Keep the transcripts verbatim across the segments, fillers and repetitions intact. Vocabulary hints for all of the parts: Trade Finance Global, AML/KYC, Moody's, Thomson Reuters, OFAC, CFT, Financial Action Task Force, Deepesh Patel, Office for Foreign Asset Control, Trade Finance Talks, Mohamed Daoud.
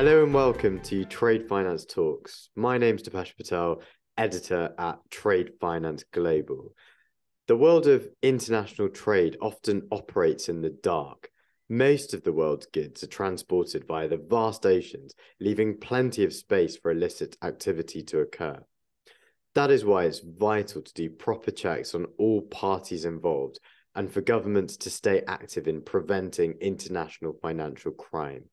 Hello and welcome to Trade Finance Talks. My name's Deepesh Patel, editor at Trade Finance Global. The world of international trade often operates in the dark. Most of the world's goods are transported via the vast oceans, leaving plenty of space for illicit activity to occur. That is why it's vital to do proper checks on all parties involved and for governments to stay active in preventing international financial crime.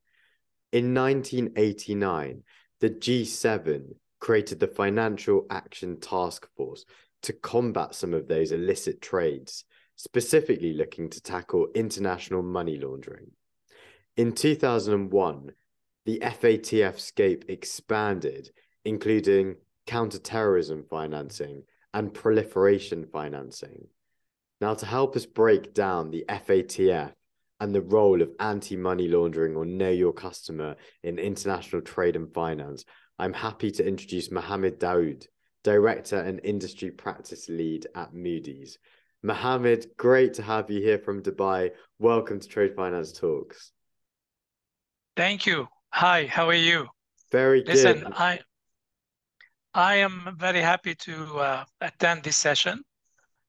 In nineteen eighty-nine, the G seven created the Financial Action Task Force to combat some of those illicit trades, specifically looking to tackle international money laundering. In two thousand one, the F A T F scope expanded, including counter-terrorism financing and proliferation financing. Now, to help us break down the F A T F, and the role of anti-money laundering or know your customer in international trade and finance, I'm happy to introduce Mohamed Daoud, Director and Industry Practice Lead at Moody's. Mohamed, great to have you here from Dubai. Welcome to Trade Finance Talks. Thank you. Hi, how are you? Very good. Listen, I, I am very happy to uh, attend this session,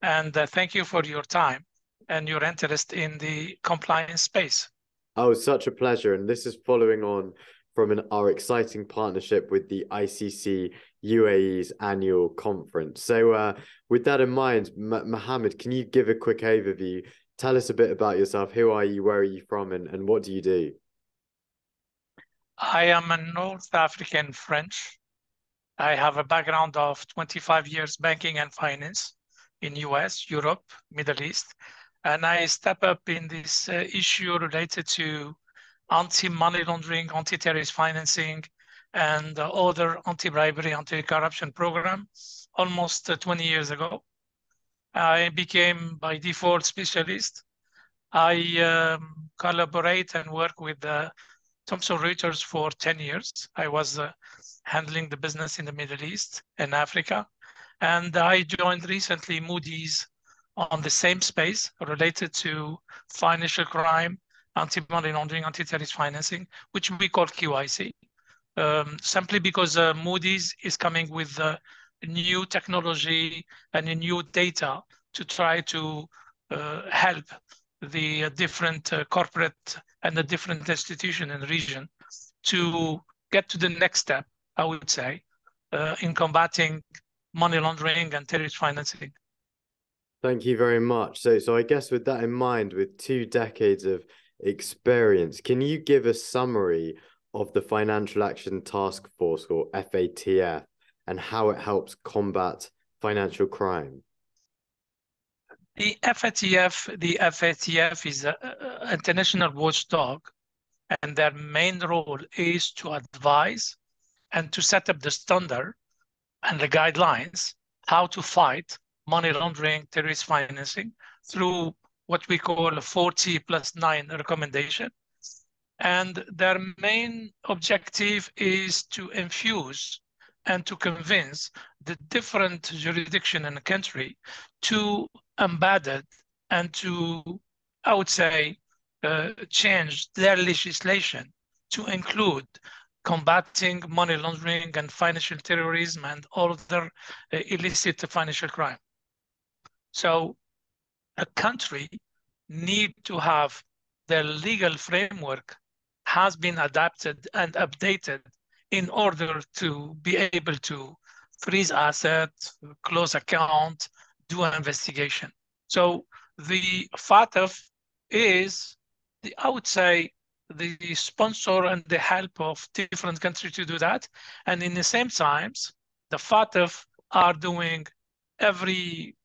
and uh, thank you for your time and your interest in the compliance space. Oh, such a pleasure. And this is following on from an, our exciting partnership with the I C C U A E's annual conference. So uh, with that in mind, M- Mohamed, can you give a quick overview? Tell us a bit about yourself. Who are you? Where are you from? And, and what do you do? I am a North African French. I have a background of twenty-five years banking and finance in U S, Europe, Middle East. And I step up in this uh, issue related to anti-money laundering, anti-terrorist financing, and uh, other anti-bribery, anti-corruption program almost uh, twenty years ago. I became by default specialist. I um, collaborate and work with uh, Thomson Reuters for ten years. I was uh, handling the business in the Middle East and Africa. And I joined recently Moody's on the same space related to financial crime, anti-money laundering, anti-terrorist financing, which we call K Y C, um, simply because uh, Moody's is coming with uh, new technology and new data to try to uh, help the different uh, corporate and the different institution and region to get to the next step, I would say, uh, in combating money laundering and terrorist financing. Thank you very much. So, so I guess with that in mind, with two decades of experience, can you give a summary of the Financial Action Task Force, or F A T F, and how it helps combat financial crime? The F A T F, the F A T F is an international watchdog, and their main role is to advise and to set up the standard and the guidelines how to fight money laundering, terrorist financing through what we call a forty plus nine recommendation. And their main objective is to infuse and to convince the different jurisdiction in the country to embed it and to, I would say, uh, change their legislation to include combating money laundering and financial terrorism and all other uh, illicit financial crime. So a country need to have their legal framework has been adapted and updated in order to be able to freeze assets, close account, do an investigation. So the F A T F is, the, I would say, the sponsor and the help of different countries to do that. And in the same times, the F A T F are doing every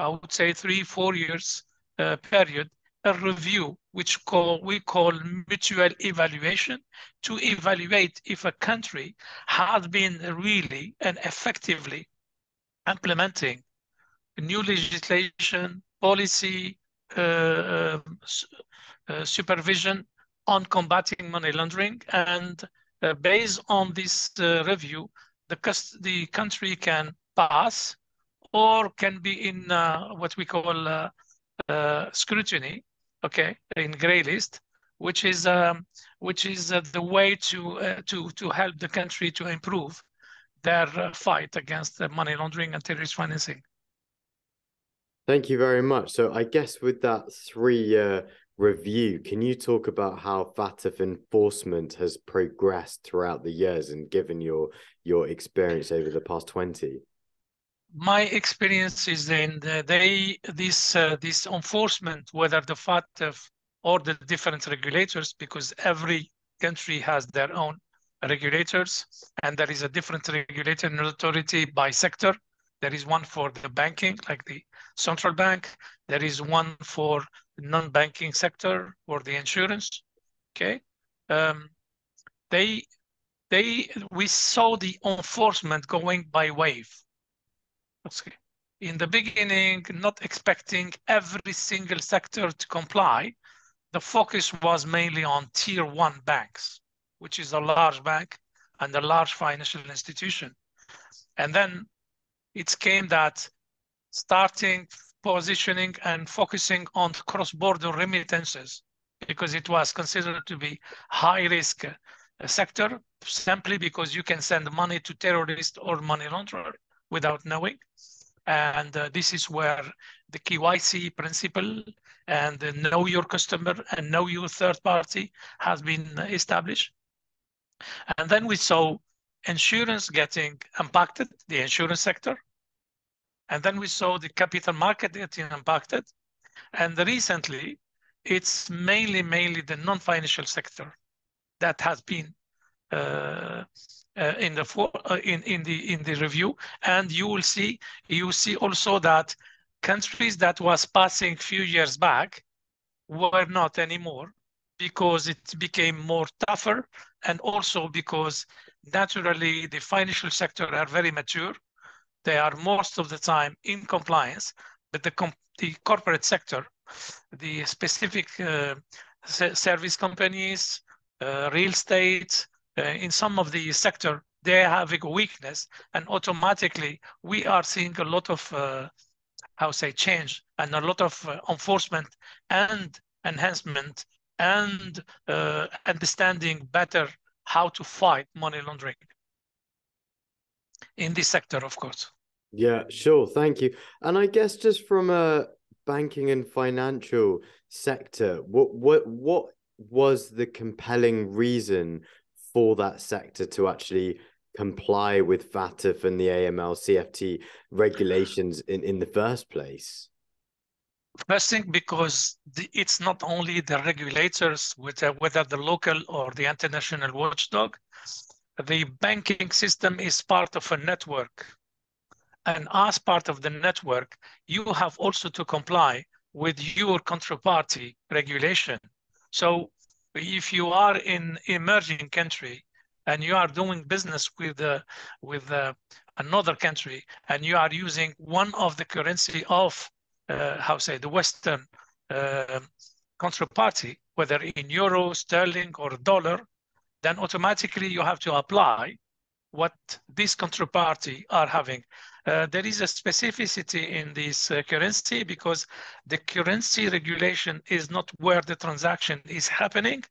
I would say three, four years uh, period, a review, which call, we call mutual evaluation, to evaluate if a country has been really and effectively implementing new legislation, policy, uh, uh, supervision on combating money laundering. And uh, based on this uh, review, the, the country can pass or can be in uh, what we call uh, uh, scrutiny, okay, in gray list, which is um, which is uh, the way to uh, to to help the country to improve their uh, fight against uh, money laundering and terrorist financing. Thank you very much. So I guess with that three-year review, can you talk about how FATF enforcement has progressed throughout the years, and given your your experience over the past twenty? My experience is then they this uh, this enforcement, whether the FATF or the different regulators, because every country has their own regulators, and there is a different regulatory authority by sector. There is one for the banking, like the central bank. There is one for the non-banking sector or the insurance. Okay, um, they they we saw the enforcement going by wave. Okay, in the beginning, not expecting every single sector to comply. The focus was mainly on tier one banks, which is a large bank and a large financial institution. And then it came that starting positioning and focusing on cross-border remittances, because it was considered to be high-risk sector, simply because you can send money to terrorists or money launderer without knowing. And uh, this is where the K Y C principle and the know your customer and know your third party has been established. And then we saw insurance getting impacted, the insurance sector. And then we saw the capital market getting impacted. And recently, it's mainly, mainly the non-financial sector that has been uh, Uh, in the for, uh, in in the in the review, and you will see you see also that countries that was passing few years back were not anymore, because it became more tougher, and also because naturally the financial sector are very mature. They are most of the time in compliance, but the com the corporate sector, the specific uh, service companies, uh, real estate. Uh, in some of the sector, they have a weakness, and automatically we are seeing a lot of, uh, how say, change and a lot of uh, enforcement and enhancement and uh, understanding better how to fight money laundering in this sector, of course. Yeah, sure. Thank you. And I guess just from a banking and financial sector, what what what was the compelling reason for that sector to actually comply with FATF and the A M L C F T regulations in, in the first place? First thing, because the, it's not only the regulators, which are, whether the local or the international watchdog, the banking system is part of a network. And as part of the network, you have also to comply with your counterparty regulation. So if you are in emerging country and you are doing business with uh, with uh, another country, and you are using one of the currency of uh, how say the Western uh, counterparty, whether in euro, sterling, or dollar, then automatically you have to apply what this counterparty are having. Uh, there is a specificity in this uh, currency, because the currency regulation is not where the transaction is happening.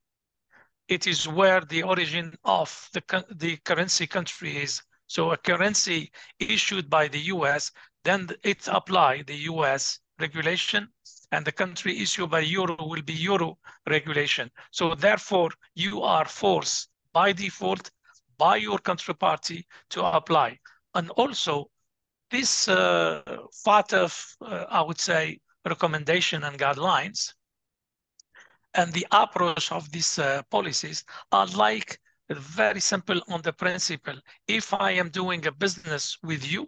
It is where the origin of the, the currency country is. So a currency issued by the U S, then it apply the U S regulation, and the country issued by euro will be euro regulation. So therefore, you are forced by default by your counterparty to apply. And also, this uh, FATF, uh, I would say, recommendation and guidelines and the approach of these uh, policies are like very simple on the principle. If I am doing a business with you,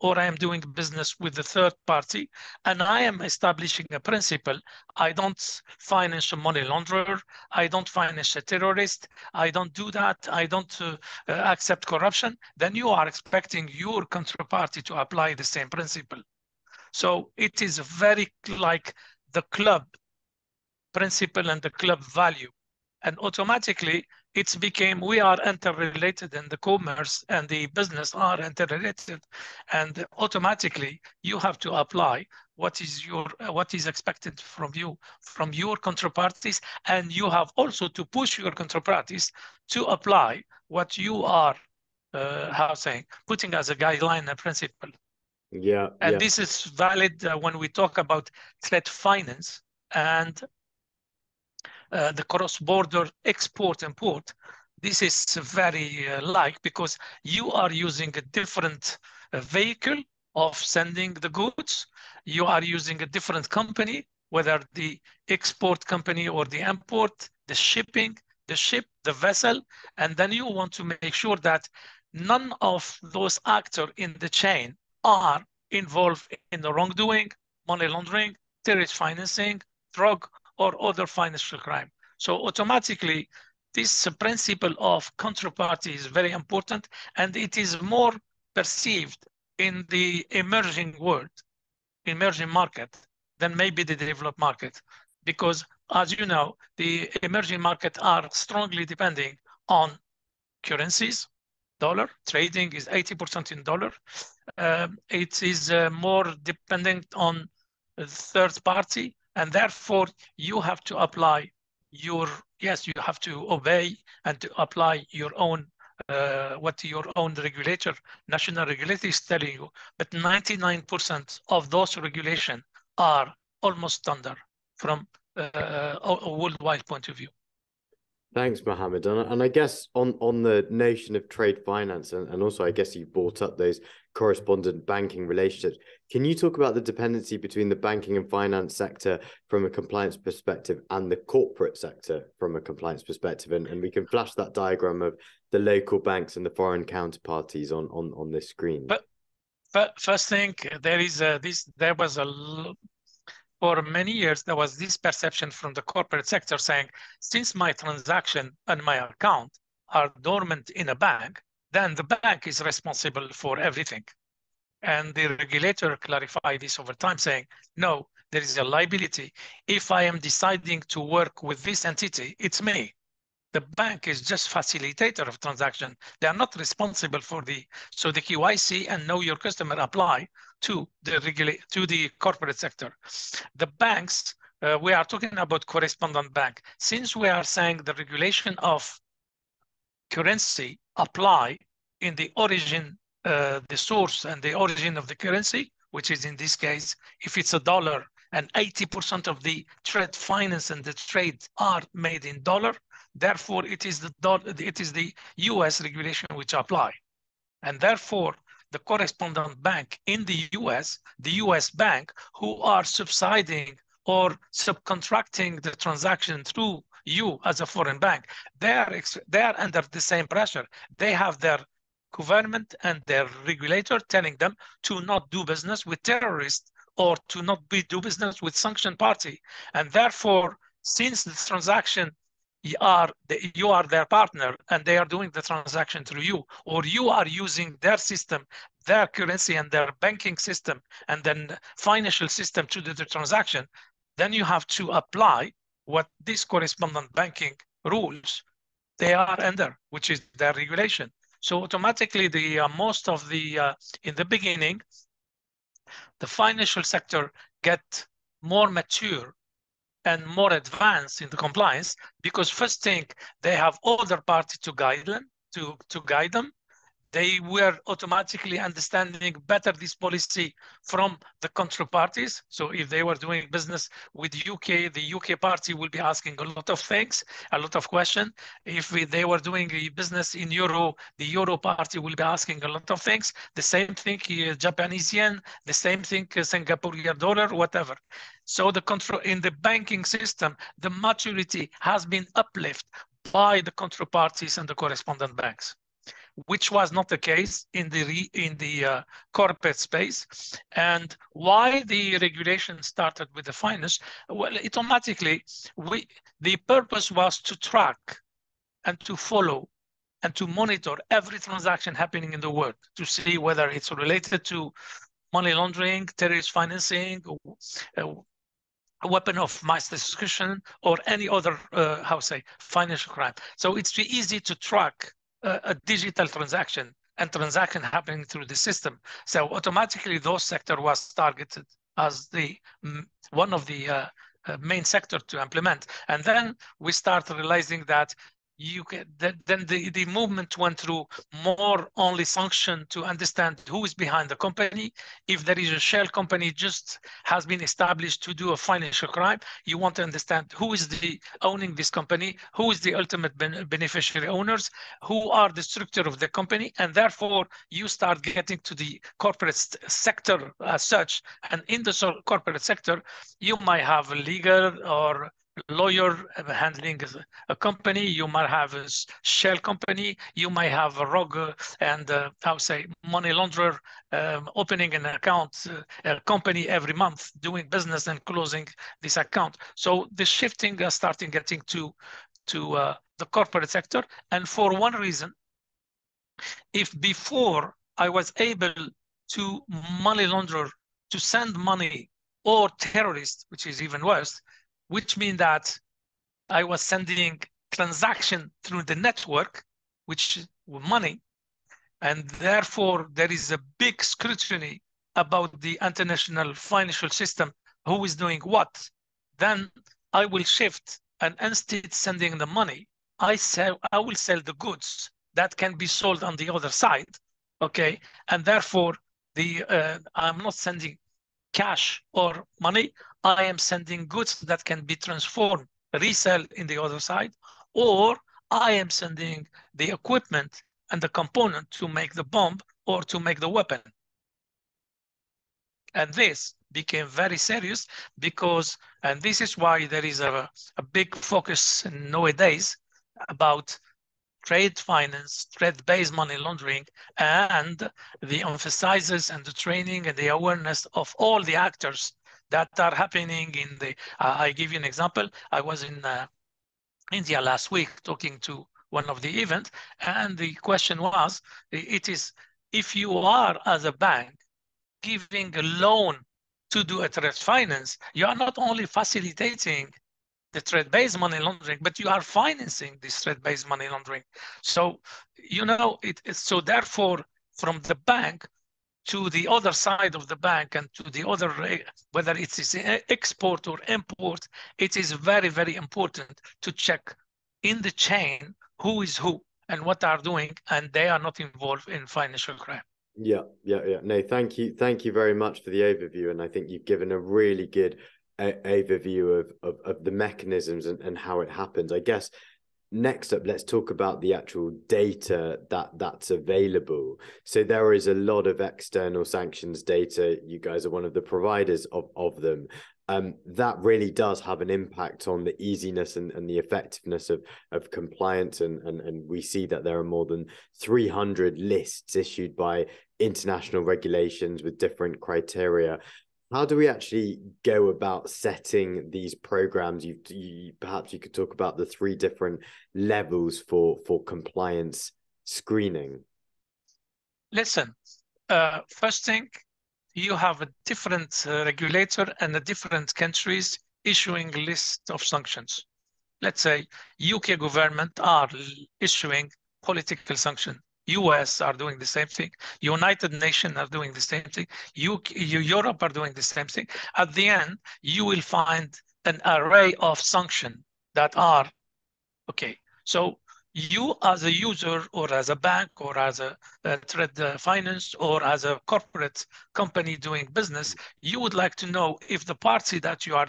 or I am doing business with the third party, and I am establishing a principle, I don't finance a money launderer, I don't finance a terrorist, I don't do that, I don't uh, uh, accept corruption, then you are expecting your counterparty to apply the same principle. So it is very like the club principle and the club value. And automatically, it's became we are interrelated, and the commerce and the business are interrelated, and automatically you have to apply what is your what is expected from you from your counterparties, and you have also to push your counterparties to apply what you are uh, how saying putting as a guideline and principle. Yeah, and yeah. This is valid uh, when we talk about trade finance and uh, the cross-border export-import. This is very uh, like, because you are using a different uh, vehicle of sending the goods. You are using a different company, whether the export company or the import, the shipping, the ship, the vessel, and then you want to make sure that none of those actors in the chain are involved in the wrongdoing, money laundering, terrorist financing, drug, or other financial crime. So automatically, this principle of counterparty is very important, and it is more perceived in the emerging world, emerging market, than maybe the developed market. Because as you know, the emerging market are strongly depending on currencies. Dollar trading is eighty percent in dollar. Um, it is uh, more dependent on third party, and therefore you have to apply your yes you have to obey and to apply your own uh, what your own regulator, national regulator, is telling you. But ninety-nine percent of those regulations are almost standard from uh, a worldwide point of view. Thanks, Mohamed. And, and I guess on, on the notion of trade finance, and, and also I guess you brought up those correspondent banking relationships. Can you talk about the dependency between the banking and finance sector from a compliance perspective and the corporate sector from a compliance perspective? And, and we can flash that diagram of the local banks and the foreign counterparties on, on, on this screen. But, but first thing, there is a, this, there was a for many years, there was this perception from the corporate sector saying, since my transaction and my account are dormant in a bank, then the bank is responsible for everything. And the regulator clarified this over time, saying, no, there is a liability. If I am deciding to work with this entity, it's me. The bank is just facilitator of transaction. They are not responsible for the, so the K Y C and know your customer apply to the regulate to the corporate sector. The banks, uh, we are talking about correspondent bank. Since we are saying the regulation of currency apply in the origin, uh, the source and the origin of the currency, which is in this case, if it's a dollar and eighty percent of the trade finance and the trade are made in dollar, therefore it is the it is the U S regulation which apply. And therefore the correspondent bank in the U S, the U S bank who are subsiding or subcontracting the transaction through you as a foreign bank, they are, they are under the same pressure. They have their government and their regulator telling them to not do business with terrorists or to not be, do business with sanctioned party. And therefore, since this transaction you are, the, you are their partner and they are doing the transaction through you, or you are using their system, their currency and their banking system and then financial system to do the transaction, then you have to apply what these correspondent banking rules they are under, which is their regulation. So automatically the uh, most of the, uh, in the beginning, the financial sector get more mature and more advanced in the compliance, because first thing, they have other parties to guide them, to, to guide them. They were automatically understanding better this policy from the counterparties. So if they were doing business with U K, the U K party will be asking a lot of things, a lot of questions. If we, they were doing a business in Euro, the Euro party will be asking a lot of things. The same thing, uh, Japanese yen, the same thing, uh, Singaporean dollar, whatever. So the control in the banking system, the maturity has been uplifted by the counterparties and the correspondent banks, which was not the case in the re, in the uh, corporate space. And why the regulation started with the finance? Well, it automatically, we, the purpose was to track and to follow and to monitor every transaction happening in the world, to see whether it's related to money laundering, terrorist financing, uh, a weapon of mass destruction or any other, uh, how say, financial crime. So it's too easy to track uh, a digital transaction and transaction happening through the system. So automatically, those sector was targeted as the one of the uh, uh, main sector to implement. And then we start realizing that you can, that then the, the movement went through more only sanction to understand who is behind the company. If there is a shell company just has been established to do a financial crime, you want to understand who is the owning this company, who is the ultimate ben, beneficiary owners, who are the structure of the company, and therefore you start getting to the corporate sector as such. And in the corporate sector, you might have legal or lawyer handling a company, you might have a shell company, you might have a rogue and uh, I would say money launderer um, opening an account, uh, a company every month doing business and closing this account. So the shifting is starting getting to, to uh, the corporate sector. And for one reason, if before I was able to money launderer to send money or terrorists, which is even worse, which means that I was sending transaction through the network, which were money. And therefore, there is a big scrutiny about the international financial system, who is doing what. Then I will shift, and instead sending the money, I, sell, I will sell the goods that can be sold on the other side, okay? And therefore, the uh, I'm not sending cash or money, I am sending goods that can be transformed, resell in the other side, or I am sending the equipment and the component to make the bomb or to make the weapon. And this became very serious because, and this is why there is a, a big focus nowadays about trade finance, trade-based money laundering, and the emphasizes and the training and the awareness of all the actors that are happening in the, uh, I give you an example. I was in uh, India last week talking to one of the events, and the question was, it is, if you are as a bank giving a loan to do a trade finance, you are not only facilitating the trade-based money laundering, but you are financing this trade-based money laundering. So, you know, it is, so therefore from the bank to the other side of the bank and to the other, whether it is export or import, it is very, very important to check in the chain who is who and what are doing, and they are not involved in financial crime. Yeah, yeah, yeah. No, thank you. Thank you very much for the overview. And I think you've given a really good uh, overview of, of, of the mechanisms and, and how it happens. I guess next up, let's talk about the actual data that that's available. So there is a lot of external sanctions data. You guys are one of the providers of, of them. Um, that really does have an impact on the easiness and, and the effectiveness of, of compliance. And, and, and we see that there are more than three hundred lists issued by international regulations with different criteria. How do we actually go about setting these programs? You, you, perhaps you could talk about the three different levels for, for compliance screening. Listen, uh, first thing, you have a different uh, regulator and the different countries issuing lists of sanctions. Let's say U K government are issuing political sanctions. U S are doing the same thing. United Nations are doing the same thing. U K, Europe are doing the same thing. At the end, you will find an array of sanctions that are, okay. So you as a user or as a bank or as a, a trade uh, finance or as a corporate company doing business, you would like to know if the party that you are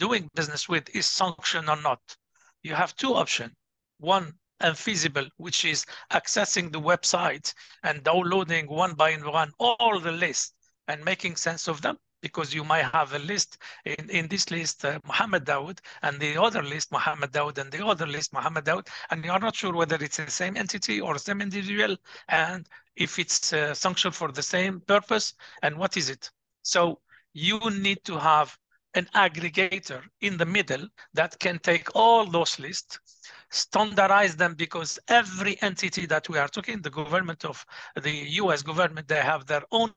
doing business with is sanctioned or not. You have two options. One, and feasible, which is accessing the website and downloading one by one all the list and making sense of them, because you might have a list in, in this list, uh, Mohamed Daoud, and the other list, Mohamed Daoud, and the other list, Mohamed Daoud, and you are not sure whether it's the same entity or same individual, and if it's uh, sanctioned for the same purpose, and what is it? So you need to have an aggregator in the middle that can take all those lists, standardize them, because every entity that we are talking, the government of the U S government, they have their own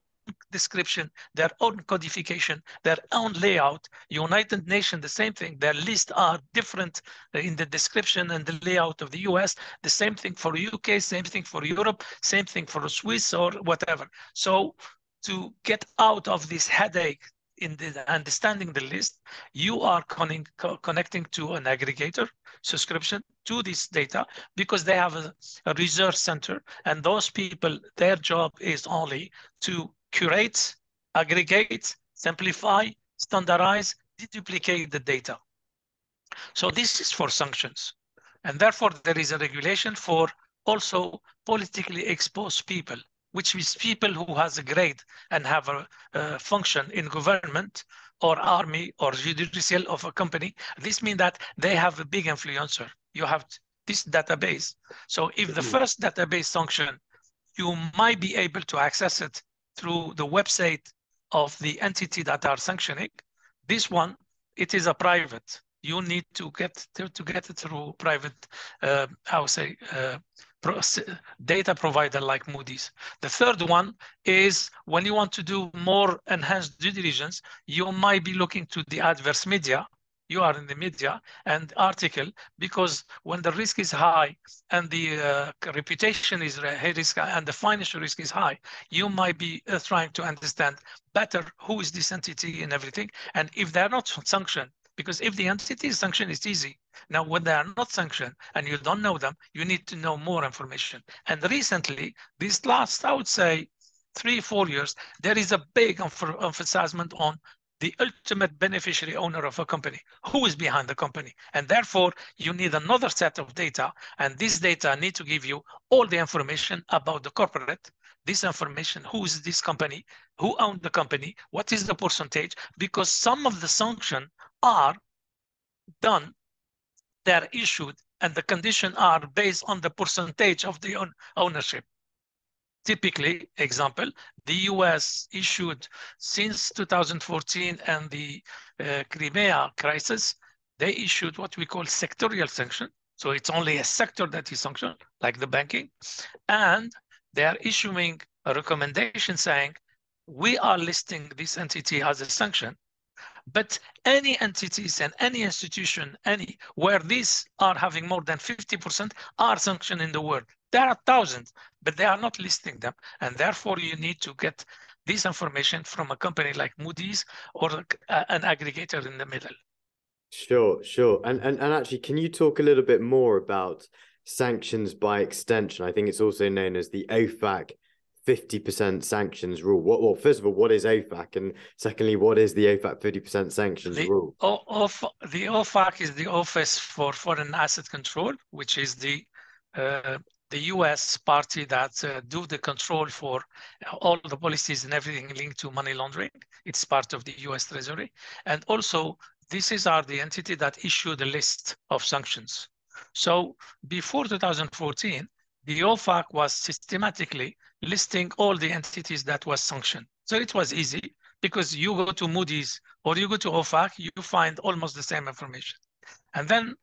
description, their own codification, their own layout. United Nations, the same thing. Their lists are different in the description and the layout of the U S. The same thing for U K, same thing for Europe, same thing for Swiss or whatever. So to get out of this headache in the understanding the list, you are con co connecting to an aggregator subscription to this data, because they have a, a research center, and those people, their job is only to curate, aggregate, simplify, standardize, deduplicate the data. So this is for sanctions, and therefore there is a regulation for also politically exposed people, which means people who has a grade and have a, a function in government or army or judicial of a company. This means that they have a big influencer. You have this database. So if the first database sanction, you might be able to access it through the website of the entity that are sanctioning. This one, it is a private. You need to get to, to get it through private, uh, I would say, uh, data provider like Moody's. The third one is when you want to do more enhanced due diligence, you might be looking to the adverse media. You are in the media and article, because when the risk is high and the uh, reputation is high risk and the financial risk is high, you might be uh, trying to understand better who is this entity and everything. And if they're not sanctioned, because if the entity is sanctioned, it's easy. Now, when they are not sanctioned and you don't know them, you need to know more information. And recently, these last, I would say, three, four years, there is a big emphasizement on the ultimate beneficiary owner of a company, who is behind the company. And therefore, you need another set of data. And this data need to give you all the information about the corporate, this information, who is this company, who owned the company, what is the percentage, because some of the sanction are done, they're issued, and the condition are based on the percentage of the own ownership. Typically, example, the U S issued since two thousand fourteen and the uh, Crimea crisis, they issued what we call sectorial sanction. So it's only a sector that is sanctioned, like the banking, and they are issuing a recommendation saying, we are listing this entity as a sanction. But any entities and any institution, any where these are having more than fifty percent are sanctioned in the world. There are thousands, but they are not listing them. And therefore, you need to get this information from a company like Moody's or an aggregator in the middle. Sure, sure. And, and, and actually, can you talk a little bit more about sanctions by extension? I think it's also known as the O F A C fifty percent sanctions rule. What, well, first of all, what is O F A C? And secondly, what is the O F A C fifty percent sanctions the, rule? O, of, the O F A C is the Office for Foreign Asset Control, which is the uh, the U S party that uh, do the control for all the policies and everything linked to money laundering. It's part of the U S Treasury. And also, this is are the entity that issued the list of sanctions. So before two thousand fourteen, the O F A C was systematically listing all the entities that was sanctioned. So it was easy, because you go to Moody's or you go to O F A C, you find almost the same information. And then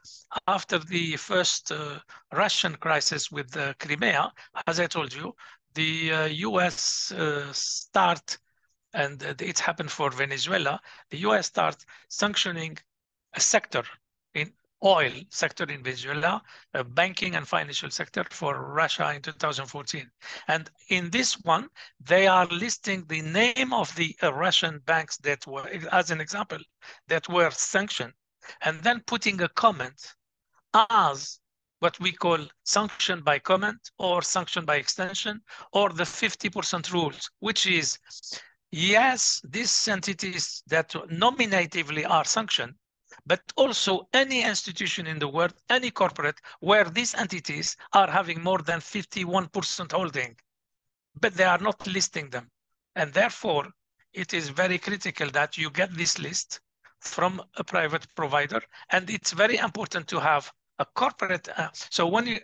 after the first uh, Russian crisis with the Crimea, as I told you, the uh, U S uh, start, and it happened for Venezuela, the U S start sanctioning a sector in oil sector in Venezuela, uh, banking and financial sector for Russia in two thousand fourteen. And in this one, they are listing the name of the uh, Russian banks that were, as an example, that were sanctioned, and then putting a comment as what we call sanction by comment or sanction by extension or the fifty percent rules, which is, yes, these entities that nominatively are sanctioned, but also any institution in the world, any corporate, where these entities are having more than fifty-one percent holding, but they are not listing them. And therefore, it is very critical that you get this list from a private provider. And it's very important to have a corporate. Uh, so when you,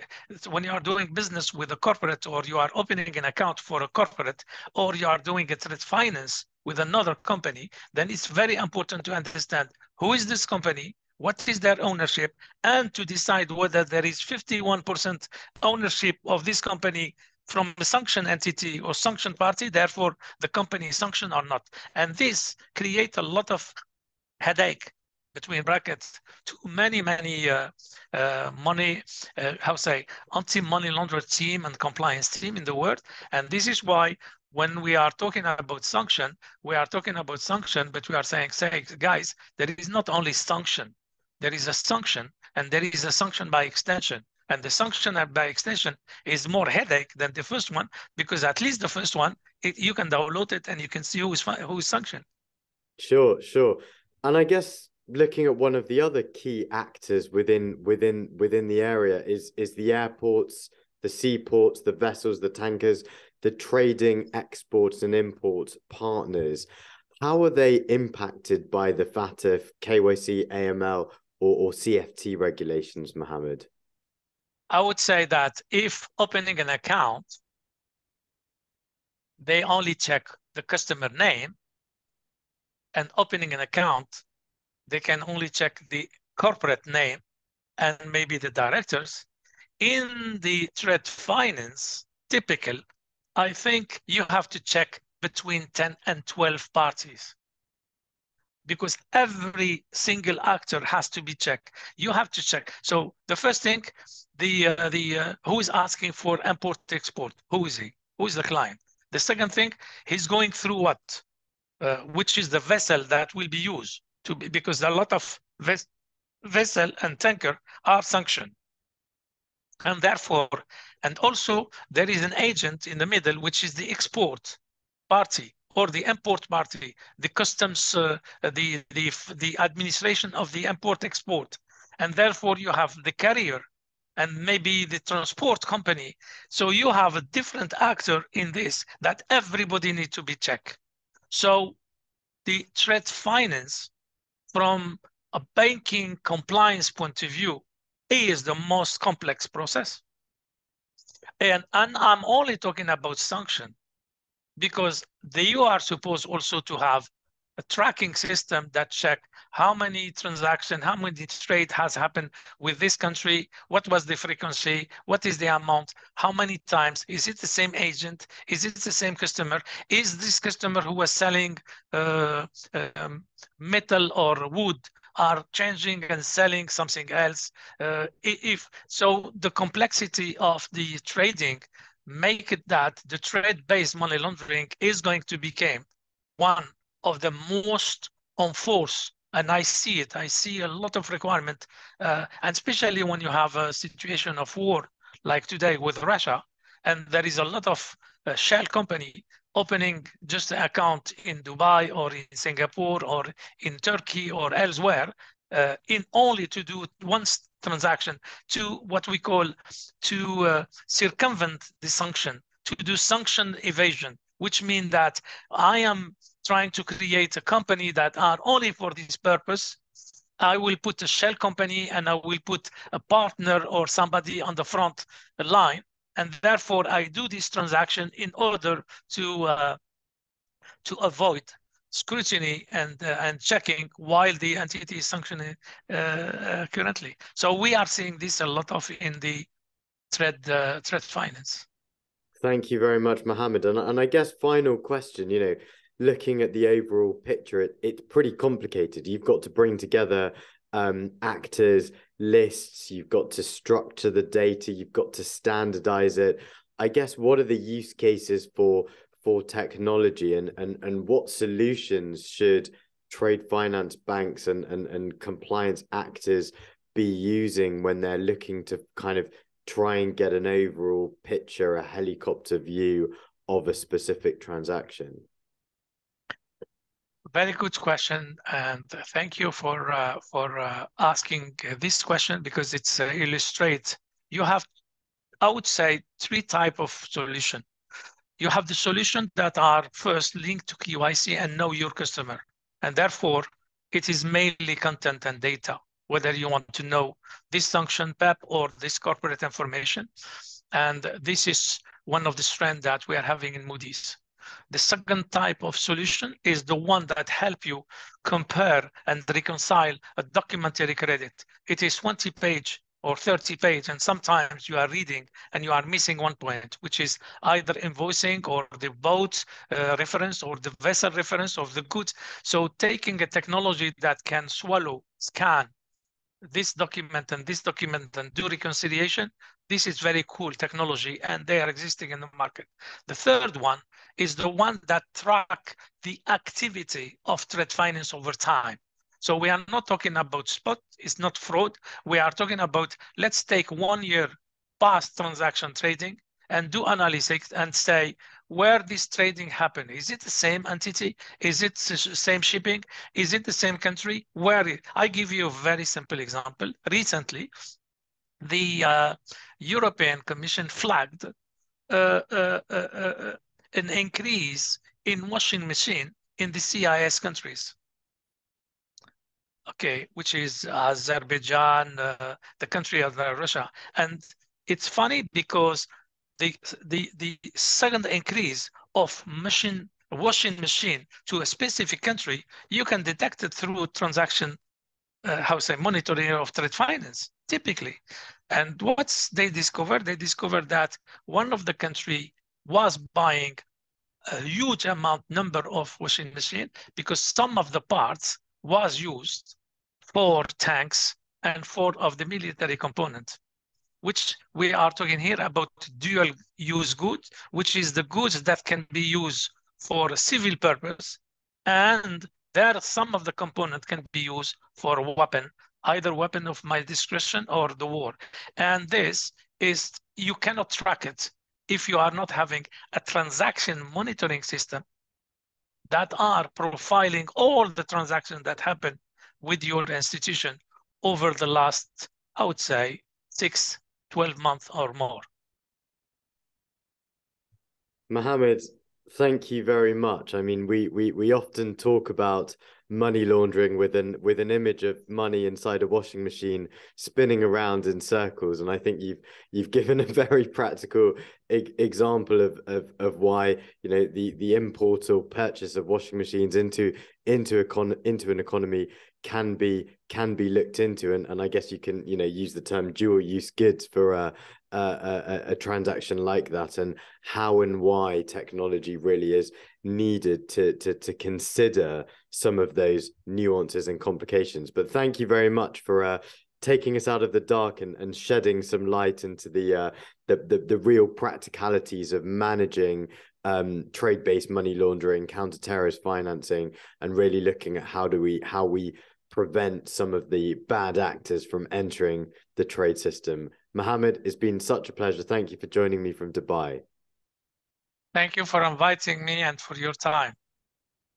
when you are doing business with a corporate, or you are opening an account for a corporate, or you are doing a trade finance with another company, then it's very important to understand who is this company, what is their ownership, and to decide whether there is fifty-one percent ownership of this company from a sanctioned entity or sanctioned party, therefore the company is sanctioned or not. And this creates a lot of headache, between brackets, to many, many uh, uh, money, uh, how say, anti-money laundering team and compliance team in the world. And this is why when we are talking about sanction, we are talking about sanction, but we are saying, say, guys, there is not only sanction, there is a sanction, and there is a sanction by extension. And the sanction by extension is more headache than the first one, because at least the first one, it, you can download it and you can see who is, who is sanctioned. Sure, sure. And I guess looking at one of the other key actors within within within the area is is the airports, the seaports, the vessels, the tankers, the trading, exports and imports partners. How are they impacted by the FATF, K Y C, A M L or, or C F T regulations, Mohamed? I would say that if opening an account, they only check the customer name, and opening an account, they can only check the corporate name and maybe the directors. In the trade finance, typical, I think you have to check between ten and twelve parties, because every single actor has to be checked. You have to check. So the first thing, the uh, the uh, who is asking for import export? Who is he? Who is the client? The second thing, he's going through what? Uh, which is the vessel that will be used to be, because a lot of ves vessel and tanker are sanctioned. And therefore, and also there is an agent in the middle, which is the export party or the import party, the customs, uh, the, the, the administration of the import export. And therefore you have the carrier and maybe the transport company. So you have a different actor in this that everybody needs to be checked. So the trade finance, from a banking compliance point of view, is the most complex process. And, and I'm only talking about sanction, because the, you are supposed also to have a tracking system that check how many transactions, how many trade has happened with this country, what was the frequency, what is the amount, how many times, is it the same agent, is it the same customer, is this customer who was selling uh, um, metal or wood are changing and selling something else. Uh, if so, the complexity of the trading make it that the trade-based money laundering is going to become one of the most enforced, and I see it. I see a lot of requirement, uh, and especially when you have a situation of war like today with Russia, and there is a lot of uh, shell company opening just an account in Dubai or in Singapore or in Turkey or elsewhere, uh, in only to do one transaction to what we call to uh, circumvent the sanction, to do sanction evasion, which means that I am trying to create a company that are only for this purpose. I will put a shell company and I will put a partner or somebody on the front line. And therefore I do this transaction in order to uh, to avoid scrutiny and uh, and checking while the entity is functioning uh, currently. So we are seeing this a lot of in the trade, uh, trade finance. Thank you very much, Mohamed. And, and I guess final question, you know, looking at the overall picture, it, it's pretty complicated. You've got to bring together um, actors, lists, you've got to structure the data, you've got to standardize it. I guess, what are the use cases for, for technology, and, and, and what solutions should trade finance banks and, and, and compliance actors be using when they're looking to kind of try and get an overall picture, a helicopter view of a specific transaction? Very good question, and thank you for uh, for uh, asking this question, because it's uh, illustrates. You have, I would say, three type of solution. You have the solution that are first linked to K Y C and know your customer, and therefore it is mainly content and data, whether you want to know this sanction P E P or this corporate information, and this is one of the strengths that we are having in Moody's. The second type of solution is the one that help you compare and reconcile a documentary credit. It is twenty page or thirty pages, and sometimes you are reading and you are missing one point, which is either invoicing or the boat uh, reference or the vessel reference of the goods. So taking a technology that can swallow, scan this document and this document and do reconciliation, this is very cool technology, and they are existing in the market. The third one is the one that track the activity of trade finance over time. So we are not talking about spot, it's not fraud. We are talking about, let's take one year past transaction trading and do analytics and say, where this trading happened? Is it the same entity? Is it the same shipping? Is it the same country? Where it? I give you a very simple example. Recently, the uh, European Commission flagged uh, uh, uh, uh, an increase in washing machine in the C I S countries. Okay, which is Azerbaijan, uh, the country of Russia. And it's funny because the, the, the second increase of machine, washing machine to a specific country, you can detect it through transaction, uh, how say, monitoring of trade finance, typically. And what's they discovered? They discovered that one of the country was buying a huge amount, number of washing machine, because some of the parts was used for tanks and for of the military component, which we are talking here about dual use goods, which is the goods that can be used for a civil purpose, and there some of the component can be used for a weapon, either weapon of my discretion or the war. And this is, you cannot track it if you are not having a transaction monitoring system that are profiling all the transactions that happen with your institution over the last, I would say, six, twelve months or more. Mohamed, thank you very much. I mean, we, we, we often talk about money laundering with an, with an image of money inside a washing machine spinning around in circles. And I think you've you've given a very practical e example of, of of why, you know, the, the import or purchase of washing machines into into econ into an economy can be can be looked into. And, and I guess you can, you know, use the term dual use goods for a, a, a, a transaction like that, and how and why technology really is needed to, to, to consider some of those nuances and complications. But thank you very much for uh, taking us out of the dark and, and shedding some light into the, uh, the, the, the real practicalities of managing um, trade-based money laundering, counter-terrorist financing, and really looking at how do we, how we prevent some of the bad actors from entering the trade system. Mohamed, it's been such a pleasure. Thank you for joining me from Dubai. Thank you for inviting me and for your time.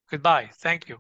Goodbye. Thank you.